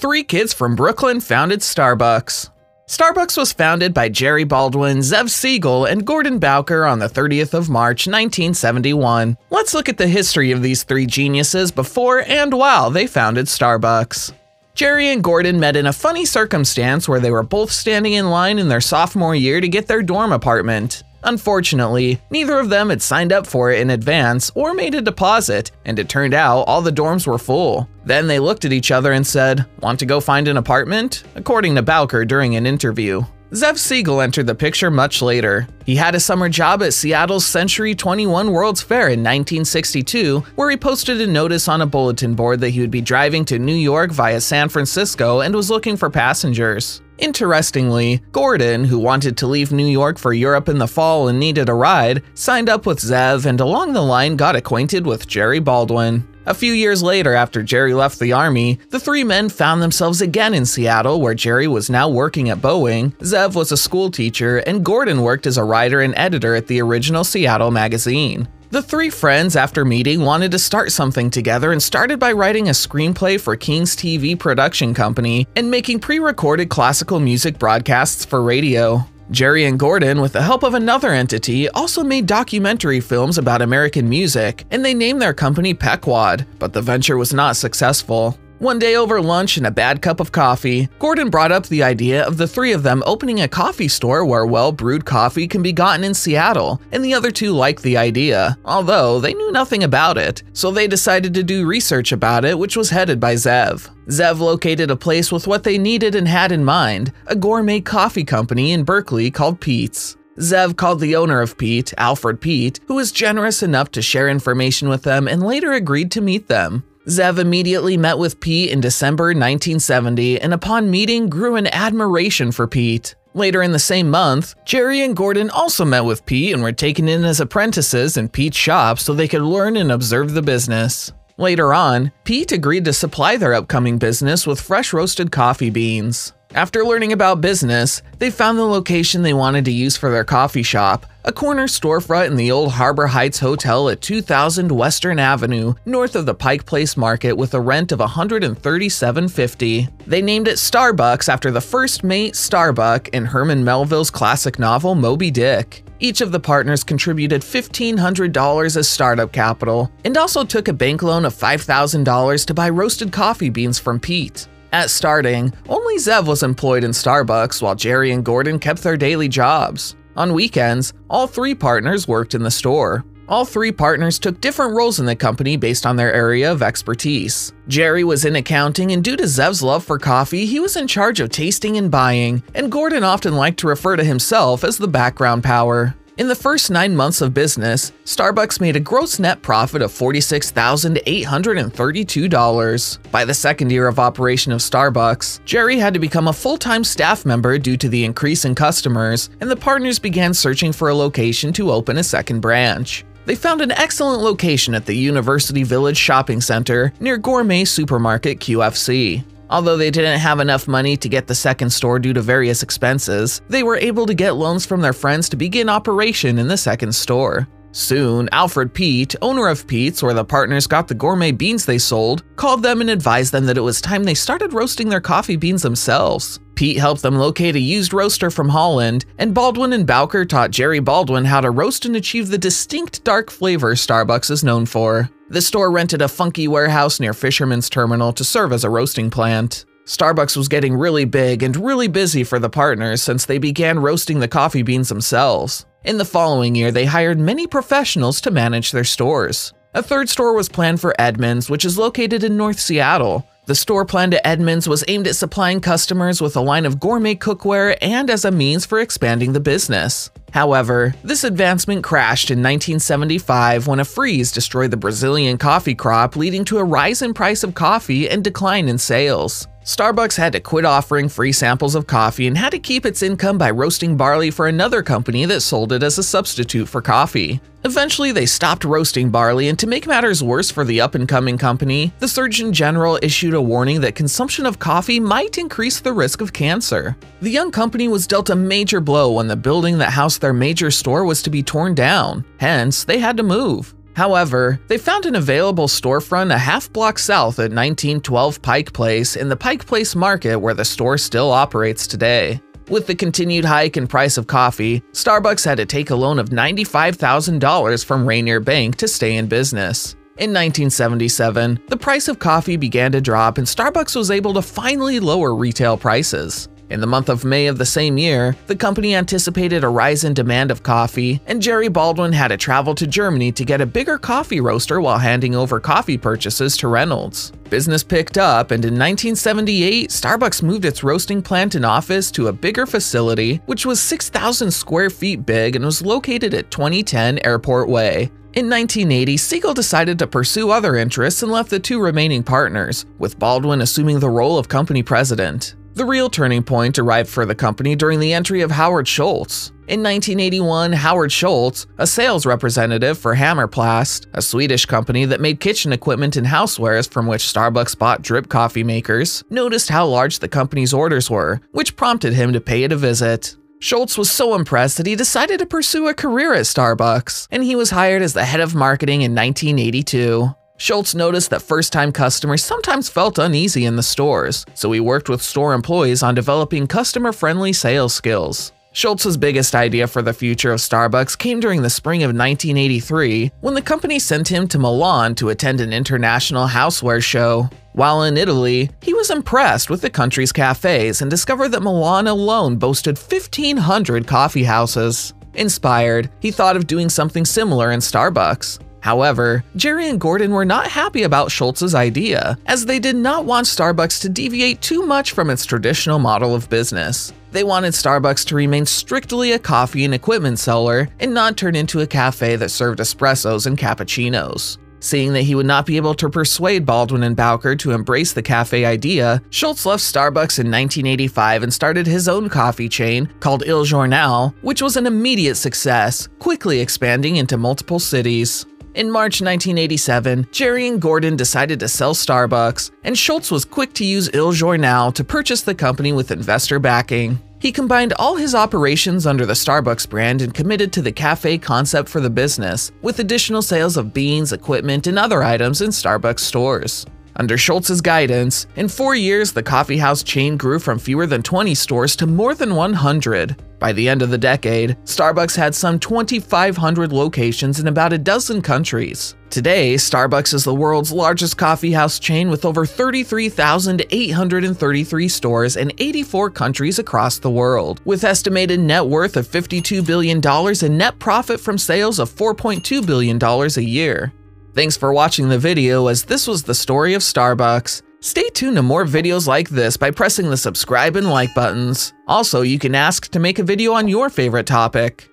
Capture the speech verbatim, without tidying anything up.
Three kids from Brooklyn founded Starbucks. Starbucks was founded by Jerry Baldwin, Zev Siegel, and Gordon Bowker on the thirtieth of March nineteen seventy-one. Let's look at the history of these three geniuses before and while they founded Starbucks. Jerry and Gordon met in a funny circumstance where they were both standing in line in their sophomore year to get their dorm apartment. Unfortunately, neither of them had signed up for it in advance or made a deposit, and it turned out all the dorms were full. Then they looked at each other and said, "Want to go find an apartment?" according to Bowker during an interview. Zev Siegel entered the picture much later. He had a summer job at Seattle's Century twenty-one World's Fair in nineteen sixty-two, where he posted a notice on a bulletin board that he would be driving to New York via San Francisco and was looking for passengers. Interestingly, Gordon, who wanted to leave New York for Europe in the fall and needed a ride, signed up with Zev and along the line got acquainted with Jerry Baldwin. A few years later, after Jerry left the army, the three men found themselves again in Seattle, where Jerry was now working at Boeing, Zev was a school teacher, and Gordon worked as a writer and editor at the original Seattle magazine. The three friends, after meeting, wanted to start something together and started by writing a screenplay for King's T V production company and making pre-recorded classical music broadcasts for radio. Jerry and Gordon, with the help of another entity, also made documentary films about American music, and they named their company Pequod, but the venture was not successful. One day over lunch and a bad cup of coffee, Gordon brought up the idea of the three of them opening a coffee store where well-brewed coffee can be gotten in Seattle, and the other two liked the idea, although they knew nothing about it, so they decided to do research about it, which was headed by Zev. Zev located a place with what they needed and had in mind, a gourmet coffee company in Berkeley called Peet's. Zev called the owner of Peet, Alfred Peet, who was generous enough to share information with them and later agreed to meet them. Zev immediately met with Peet in December nineteen seventy, and upon meeting grew an admiration for Peet. Later in the same month, Jerry and Gordon also met with Peet and were taken in as apprentices in Peet's shop so they could learn and observe the business. Later on, Peet agreed to supply their upcoming business with fresh roasted coffee beans. After learning about business, they found the location they wanted to use for their coffee shop, a corner storefront in the old Harbor Heights Hotel at two thousand Western Avenue, north of the Pike Place Market, with a rent of one hundred thirty-seven dollars and fifty cents. They named it Starbucks after the first mate, Starbuck, in Herman Melville's classic novel Moby Dick. Each of the partners contributed fifteen hundred dollars as startup capital and also took a bank loan of five thousand dollars to buy roasted coffee beans from Peet. At starting, only Zev was employed in Starbucks while Jerry and Gordon kept their daily jobs. On weekends, all three partners worked in the store. All three partners took different roles in the company based on their area of expertise. Jerry was in accounting, and due to Zev's love for coffee, he was in charge of tasting and buying, and Gordon often liked to refer to himself as the background power. In the first nine months of business, Starbucks made a gross net profit of forty-six thousand eight hundred thirty-two dollars. By the second year of operation of Starbucks, Jerry had to become a full-time staff member due to the increase in customers, and the partners began searching for a location to open a second branch. They found an excellent location at the University Village Shopping Center near gourmet supermarket Q F C. Although they didn't have enough money to get the second store due to various expenses, they were able to get loans from their friends to begin operation in the second store. Soon, Alfred Peet, owner of Peet's, where the partners got the gourmet beans they sold, called them and advised them that it was time they started roasting their coffee beans themselves. Peet helped them locate a used roaster from Holland, and Baldwin and Bowker taught Jerry Baldwin how to roast and achieve the distinct dark flavor Starbucks is known for. The store rented a funky warehouse near Fisherman's Terminal to serve as a roasting plant. Starbucks was getting really big and really busy for the partners since they began roasting the coffee beans themselves. In the following year, they hired many professionals to manage their stores. A third store was planned for Edmonds, which is located in North Seattle. The store planned at Edmonds was aimed at supplying customers with a line of gourmet cookware and as a means for expanding the business. However, this advancement crashed in nineteen seventy-five when a freeze destroyed the Brazilian coffee crop, leading to a rise in price of coffee and decline in sales. Starbucks had to quit offering free samples of coffee and had to keep its income by roasting barley for another company that sold it as a substitute for coffee. Eventually, they stopped roasting barley, and to make matters worse for the up-and-coming company, the Surgeon General issued a warning that consumption of coffee might increase the risk of cancer. The young company was dealt a major blow when the building that housed their major store was to be torn down. Hence, they had to move. However, they found an available storefront a half block south at nineteen twelve Pike Place in the Pike Place Market, where the store still operates today. With the continued hike in price of coffee, Starbucks had to take a loan of ninety-five thousand dollars from Rainier Bank to stay in business. In nineteen seventy-seven, the price of coffee began to drop and Starbucks was able to finally lower retail prices. In the month of May of the same year, the company anticipated a rise in demand of coffee, and Jerry Baldwin had to travel to Germany to get a bigger coffee roaster while handing over coffee purchases to Reynolds. Business picked up, and in nineteen seventy-eight, Starbucks moved its roasting plant and office to a bigger facility, which was six thousand square feet big and was located at twenty ten Airport Way. In nineteen eighty, Siegel decided to pursue other interests and left the two remaining partners, with Baldwin assuming the role of company president. The real turning point arrived for the company during the entry of Howard Schultz. In nineteen eighty-one, Howard Schultz, a sales representative for Hammerplast, a Swedish company that made kitchen equipment and housewares from which Starbucks bought drip coffee makers, noticed how large the company's orders were, which prompted him to pay it a visit. Schultz was so impressed that he decided to pursue a career at Starbucks, and he was hired as the head of marketing in nineteen eighty-two. Schultz noticed that first-time customers sometimes felt uneasy in the stores, so he worked with store employees on developing customer-friendly sales skills. Schultz's biggest idea for the future of Starbucks came during the spring of nineteen eighty-three, when the company sent him to Milan to attend an international houseware show. While in Italy, he was impressed with the country's cafes and discovered that Milan alone boasted fifteen hundred coffee houses. Inspired, he thought of doing something similar in Starbucks. However, Jerry and Gordon were not happy about Schultz's idea, as they did not want Starbucks to deviate too much from its traditional model of business. They wanted Starbucks to remain strictly a coffee and equipment seller and not turn into a cafe that served espressos and cappuccinos. Seeing that he would not be able to persuade Baldwin and Bowker to embrace the cafe idea, Schultz left Starbucks in nineteen eighty-five and started his own coffee chain called Il Giornale, which was an immediate success, quickly expanding into multiple cities. In March nineteen eighty-seven, Jerry and Gordon decided to sell Starbucks, and Schultz was quick to use Il Giornale to purchase the company with investor backing. He combined all his operations under the Starbucks brand and committed to the cafe concept for the business, with additional sales of beans, equipment, and other items in Starbucks stores. Under Schultz's guidance, in four years the coffeehouse chain grew from fewer than twenty stores to more than one hundred. By the end of the decade, Starbucks had some twenty-five hundred locations in about a dozen countries. Today, Starbucks is the world's largest coffeehouse chain with over thirty-three thousand eight hundred thirty-three stores in eighty-four countries across the world, with estimated net worth of fifty-two billion dollars and net profit from sales of four point two billion dollars a year. Thanks for watching the video, as this was the story of Starbucks. Stay tuned to more videos like this by pressing the subscribe and like buttons. Also, you can ask to make a video on your favorite topic.